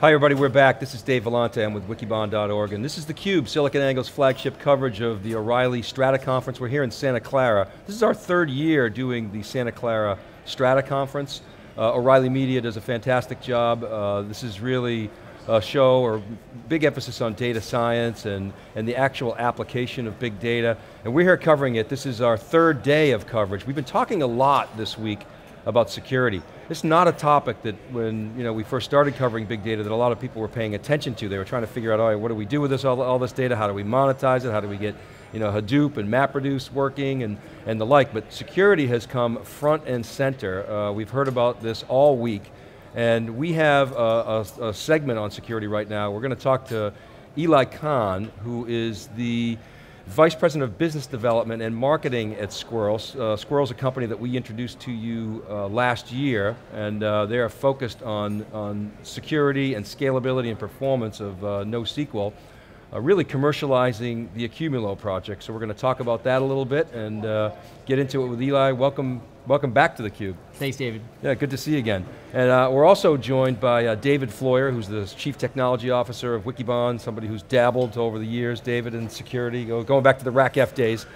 Hi everybody, we're back. This is Dave Vellante, I'm with Wikibon.org, and this is theCUBE, SiliconANGLE's flagship coverage of the O'Reilly Strata Conference. We're here in Santa Clara. This is our third year doing the Santa Clara Strata Conference. O'Reilly Media does a fantastic job. This is really a show, or big emphasis on data science and the actual application of big data. And we're here covering it. This is our third day of coverage. We've been talking a lot this week about security. It's not a topic that when we first started covering big data that a lot of people were paying attention to. They were trying to figure out, all right, what do we do with this, all this data? How do we monetize it? How do we get Hadoop and MapReduce working and the like? But security has come front and center. We've heard about this all week. And we have a segment on security right now. We're going to talk to Ely Kahn, who is the Vice President of Business Development and Marketing at Squirrels. Squirrels, a company that we introduced to you last year, and they are focused on security and scalability and performance of NoSQL, really commercializing the Accumulo project. So we're going to talk about that a little bit and get into it with Ely. Welcome back to theCUBE. Thanks, David. Yeah, good to see you again. And we're also joined by David Floyer, who's the Chief Technology Officer of Wikibon, somebody who's dabbled over the years, David, in security, going back to the RACF days.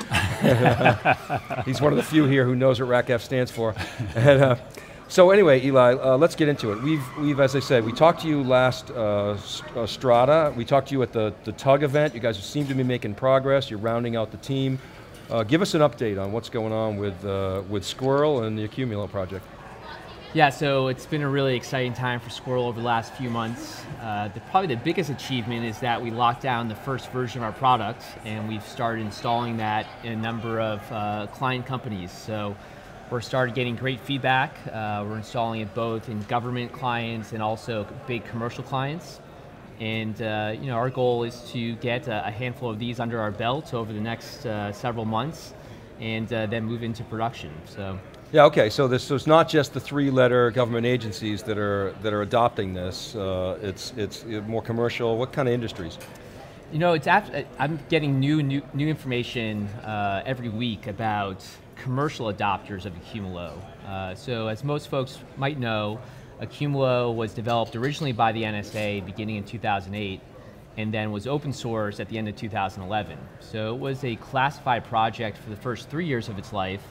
He's one of the few here who knows what RACF stands for. And, so anyway, Ely, let's get into it. We've, as I said, we talked to you last Strata, we talked to you at the TUG event. You guys seem to be making progress, you're rounding out the team. Give us an update on what's going on with Sqrrl and the Accumulo project. Yeah, so it's been a really exciting time for Sqrrl over the last few months. Probably the biggest achievement is that we locked down the first version of our product, and we've started installing that in a number of client companies. So we're started getting great feedback. We're installing it both in government clients and also big commercial clients. And our goal is to get a handful of these under our belt over the next several months, and then move into production. So yeah, okay. So it's not just the three-letter government agencies that are adopting this. It's more commercial. What kind of industries? I'm getting new information every week about commercial adopters of Accumulo. So as most folks might know, Accumulo was developed originally by the NSA beginning in 2008, and then was open source at the end of 2011. So it was a classified project for the first 3 years of its life.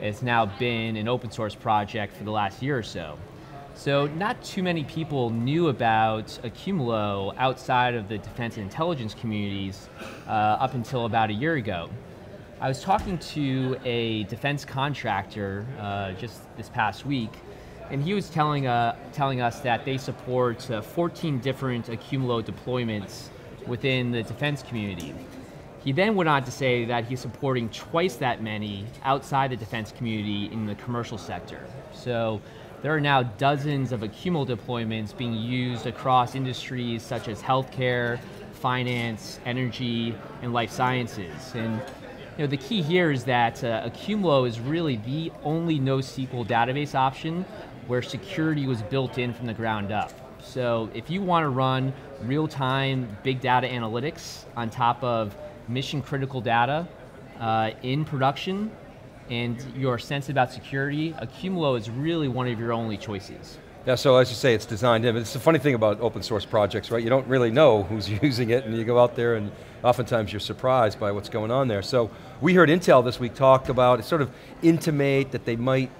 It's now been an open source project for the last year or so. So not too many people knew about Accumulo outside of the defense and intelligence communities up until about a year ago. I was talking to a defense contractor just this past week, and he was telling us that they support 14 different Accumulo deployments within the defense community. He then went on to say that he's supporting twice that many outside the defense community in the commercial sector. So there are now dozens of Accumulo deployments being used across industries such as healthcare, finance, energy, and life sciences. And the key here is that Accumulo is really the only NoSQL database option where security was built in from the ground up. So if you want to run real-time big data analytics on top of mission-critical data in production, and you're sensitive about security, Accumulo is really one of your only choices. Yeah, so as you say, it's designed in. It's the funny thing about open source projects, right? You don't really know who's using it, and you go out there and oftentimes you're surprised by what's going on there. So we heard Intel this week talk about, sort of intimate that they might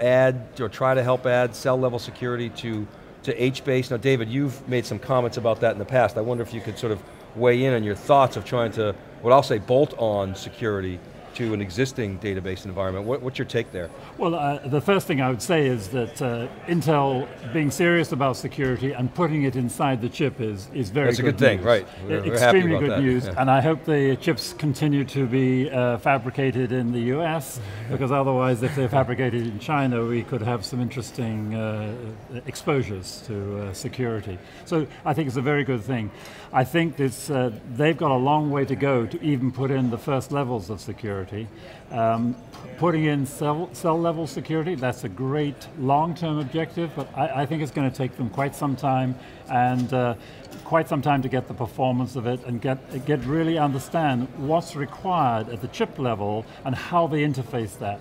add or try to help add cell level security to HBase. Now David, you've made some comments about that in the past. I wonder if you could sort of weigh in on your thoughts of trying to, what I'll say, bolt on security to an existing database environment. What's your take there? Well, the first thing I would say is that Intel being serious about security and putting it inside the chip is very good news. That's a good thing, right. We're extremely good news, yeah. And I hope the chips continue to be fabricated in the US, because otherwise if they're fabricated in China, we could have some interesting exposures to security. So I think it's a very good thing. I think this, they've got a long way to go to even put in the first levels of security. Putting in cell level security, that's a great long-term objective, but I think it's going to take them quite some time, and quite some time to get the performance of it and get really understand what's required at the chip level and how they interface that.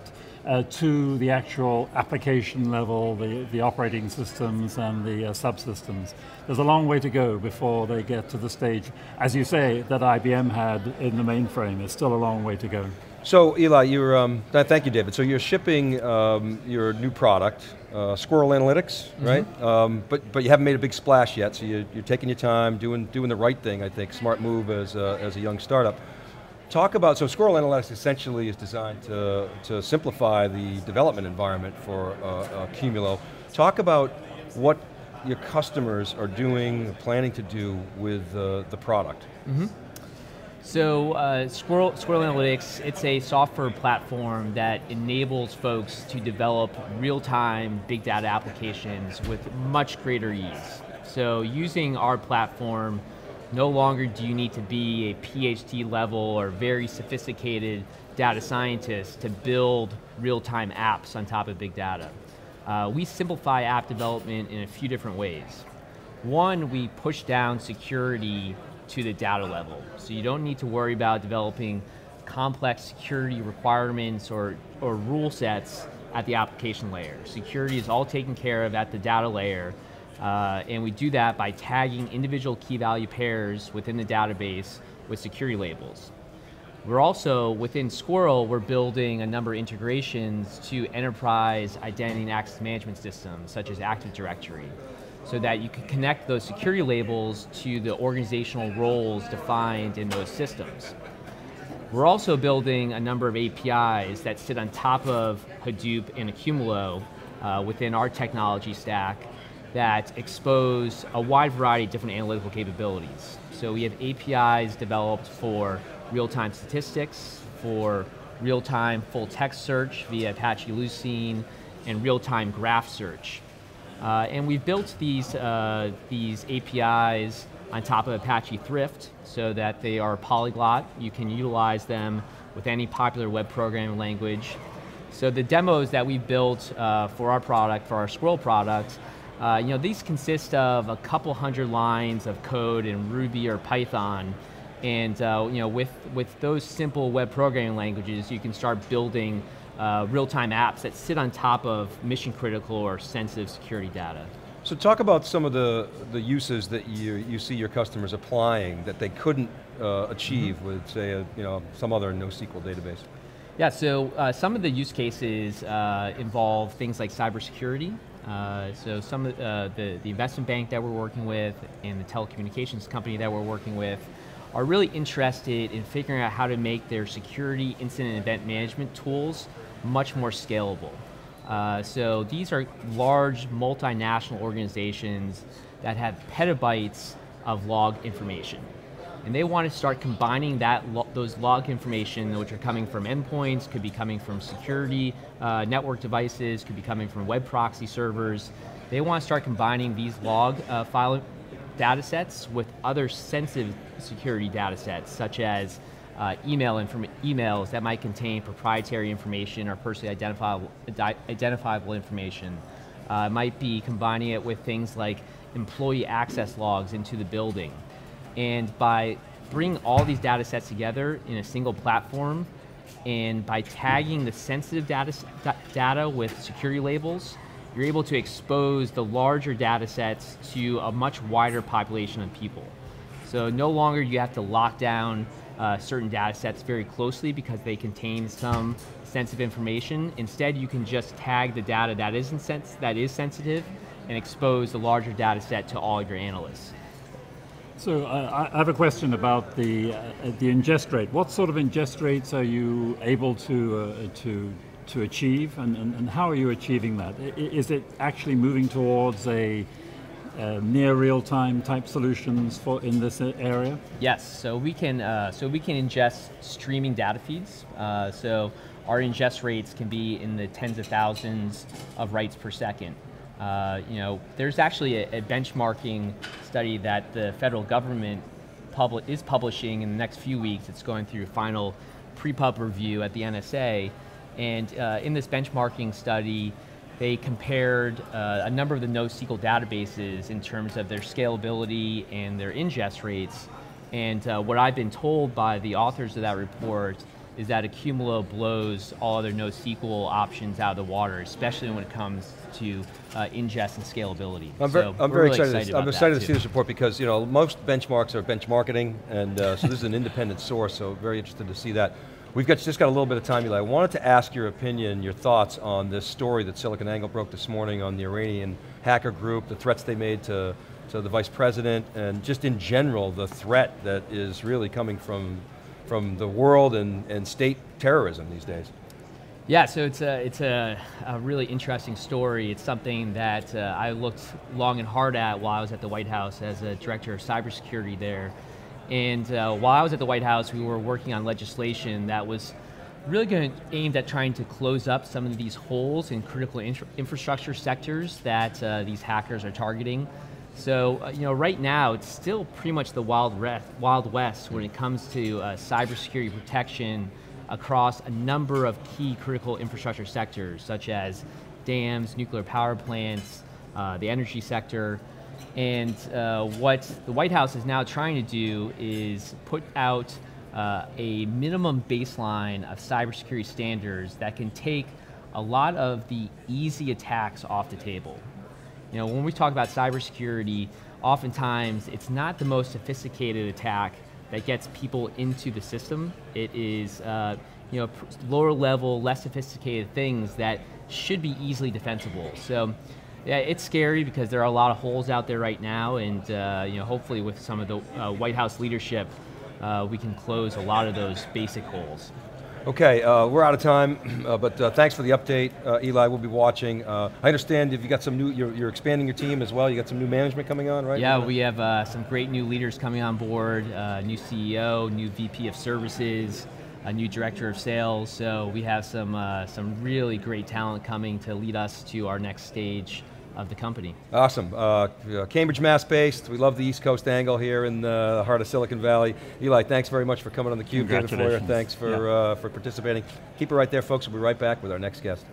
to the actual application level, the operating systems and the subsystems. There's a long way to go before they get to the stage, as you say, that IBM had in the mainframe. It's still a long way to go. So Eli, you're, thank you David, so you're shipping your new product, Sqrrl Analytics, right? But you haven't made a big splash yet, so you're taking your time, doing the right thing, I think, smart move as a young startup. Talk about, so Sqrrl Analytics essentially is designed to simplify the development environment for Accumulo. Talk about what your customers are doing, planning to do with the product. So Sqrrl Analytics, it's a software platform that enables folks to develop real-time big data applications with much greater ease. So using our platform, no longer do you need to be a PhD level or very sophisticated data scientist to build real-time apps on top of big data. We simplify app development in a few different ways. One, we push down security to the data level. So you don't need to worry about developing complex security requirements or rule sets at the application layer. Security is all taken care of at the data layer, and we do that by tagging individual key value pairs within the database with security labels. We're also, within Sqrrl, we're building a number of integrations to enterprise identity and access management systems, such as Active Directory, so that you can connect those security labels to the organizational roles defined in those systems. We're also building a number of APIs that sit on top of Hadoop and Accumulo within our technology stack that expose a wide variety of different analytical capabilities. So we have APIs developed for real-time statistics, for real-time full-text search via Apache Lucene, and real-time graph search. And we've built these APIs on top of Apache Thrift so that they are polyglot. You can utilize them with any popular web programming language. So the demos that we built for our product, for our Sqrrl product, you know, these consist of a couple hundred lines of code in Ruby or Python, and you know, with those simple web programming languages, you can start building real-time apps that sit on top of mission-critical or sensitive security data. So talk about some of the uses that you see your customers applying that they couldn't achieve with, say, you know, some other NoSQL database. Yeah, so some of the use cases involve things like cybersecurity. So some of the investment bank that we're working with and the telecommunications company that we're working with are really interested in figuring out how to make their security incident and event management tools much more scalable. So these are large multinational organizations that have petabytes of log information. And they want to start combining those log information, which are coming from endpoints, could be coming from security network devices, could be coming from web proxy servers. They want to start combining these log file data sets with other sensitive security data sets, such as emails that might contain proprietary information or personally identifiable information. Might be combining it with things like employee access logs into the building. And by bringing all these data sets together in a single platform, and by tagging the sensitive data with security labels, you're able to expose the larger data sets to a much wider population of people. So no longer you have to lock down certain data sets very closely because they contain some sensitive information. Instead, you can just tag the data that is sensitive and expose the larger data set to all of your analysts. So I have a question about the ingest rate. What sort of ingest rates are you able to achieve, and how are you achieving that? Is it actually moving towards a near real-time type solutions in this area? Yes. So we can ingest streaming data feeds. So our ingest rates can be in the tens of thousands of writes per second. You know, there's actually a benchmarking study that the federal government is publishing in the next few weeks. It's going through final pre-pub review at the NSA. And in this benchmarking study, they compared a number of the NoSQL databases in terms of their scalability and their ingest rates. And what I've been told by the authors of that report is that Accumulo blows all other NoSQL options out of the water, especially when it comes to ingest and scalability. I'm really excited to see this report because most benchmarks are benchmarking, and so this is an independent source, so very interested to see that. We've got, just got a little bit of time, Eli. I wanted to ask your opinion, your thoughts on this story that SiliconANGLE broke this morning on the Iranian hacker group, the threats they made to the vice president, and just in general, the threat that is really coming from the world and state terrorism these days. Yeah, so it's a really interesting story. It's something that I looked long and hard at while I was at the White House as a director of cybersecurity there. And while I was at the White House, we were working on legislation that was really aimed at trying to close up some of these holes in critical infrastructure sectors that these hackers are targeting. So, right now, it's still pretty much the wild west when it comes to cybersecurity protection across a number of key critical infrastructure sectors, such as dams, nuclear power plants, the energy sector. And what the White House is now trying to do is put out a minimum baseline of cybersecurity standards that can take a lot of the easy attacks off the table. When we talk about cybersecurity, oftentimes it's not the most sophisticated attack that gets people into the system. It is lower level, less sophisticated things that should be easily defensible. So yeah, it's scary because there are a lot of holes out there right now, and hopefully with some of the White House leadership, we can close a lot of those basic holes. Okay, we're out of time, but thanks for the update, Eli. We'll be watching. I understand if you got some new, you're expanding your team as well. You got some new management coming on, right? Yeah, we have some great new leaders coming on board. New CEO, new VP of Services, a new Director of Sales. So we have some really great talent coming to lead us to our next stage of the company. Awesome, Cambridge, Mass based. We love the East Coast angle here in the heart of Silicon Valley. Eli, thanks very much for coming on theCUBE. David Floyer, thanks for participating. Keep it right there, folks. We'll be right back with our next guest.